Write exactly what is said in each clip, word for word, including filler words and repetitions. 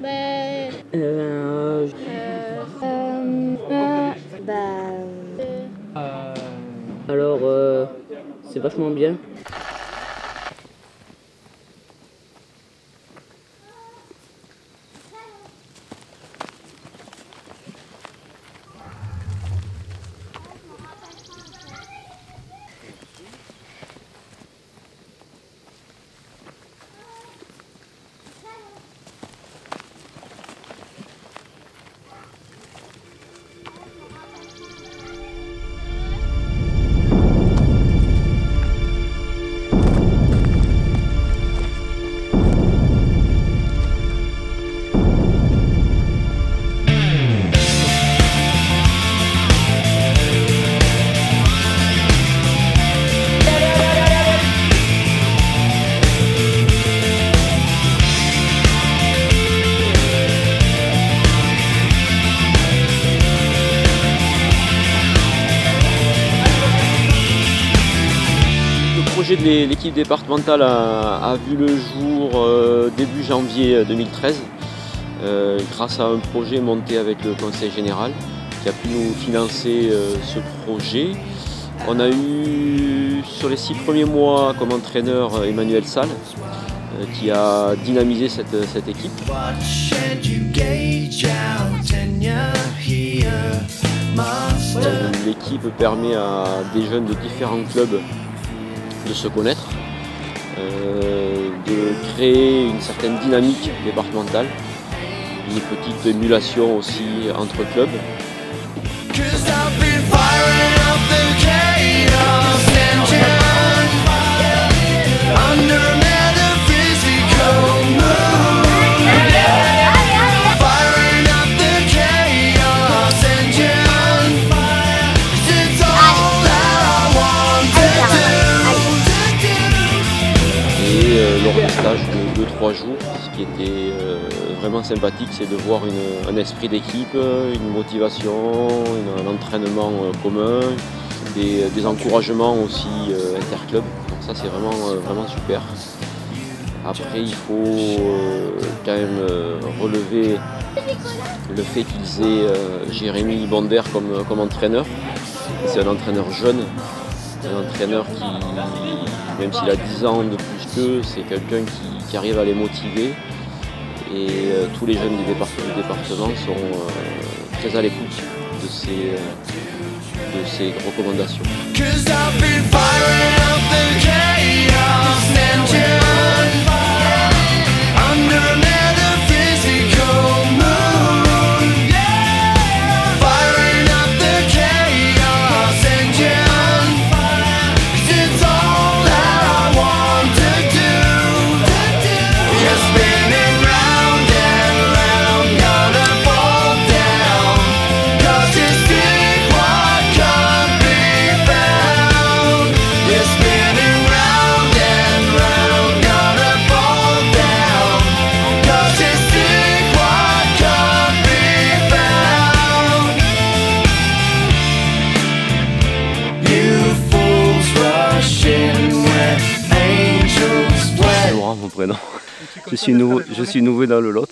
Bah... Euh... Euh... Euh... Euh... Bah... Euh... Alors, euh... c'est vachement bien. Le projet de l'équipe départementale a, a vu le jour euh, début janvier deux mille treize euh, grâce à un projet monté avec le Conseil Général qui a pu nous financer euh, ce projet. On a eu sur les six premiers mois comme entraîneur Emmanuel Salles euh, qui a dynamisé cette, cette équipe. L'équipe permet à des jeunes de différents clubs de se connaître, euh, de créer une certaine dynamique départementale, une petite émulation aussi entre clubs. De deux trois jours. Ce qui était euh, vraiment sympathique, c'est de voir une, un esprit d'équipe, une motivation, une, un entraînement euh, commun, des, des encouragements aussi euh, interclubs. Donc ça c'est vraiment, euh, vraiment super. Après il faut euh, quand même euh, relever le fait qu'ils aient euh, Jérémy Bonder comme, comme entraîneur. C'est un entraîneur jeune, un entraîneur qui... Même s'il a dix ans de plus qu'eux, c'est quelqu'un qui, qui arrive à les motiver. Et euh, tous les jeunes du département, du département sont euh, très à l'écoute de ces, euh, de ces recommandations. Mon prénom. Je suis nouveau, je suis nouveau dans le Lot.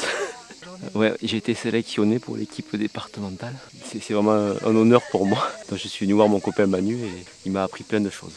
Ouais, j'ai été sélectionné pour l'équipe départementale. C'est vraiment un honneur pour moi. Donc je suis venu voir mon copain Manu et il m'a appris plein de choses.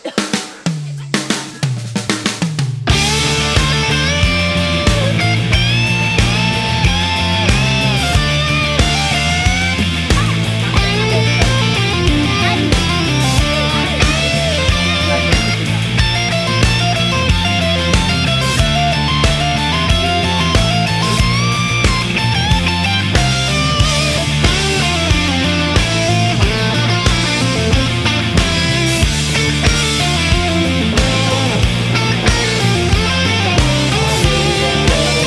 Ils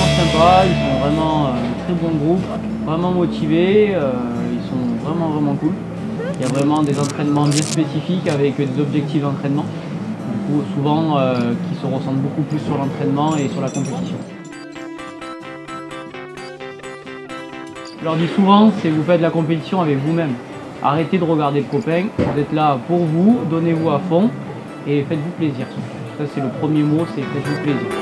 sont vraiment euh, un très bon groupe, vraiment motivés, euh, ils sont vraiment vraiment cool. Il y a vraiment des entraînements bien spécifiques avec des objectifs d'entraînement, du coup souvent euh, qui se ressentent beaucoup plus sur l'entraînement et sur la compétition. Je leur dis souvent, c'est vous faites de la compétition avec vous-même. Arrêtez de regarder le copain, vous êtes là pour vous, donnez-vous à fond et faites-vous plaisir. Ça c'est le premier mot, c'est faites-vous plaisir.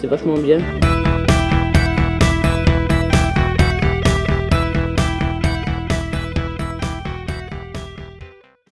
C'est vachement bien.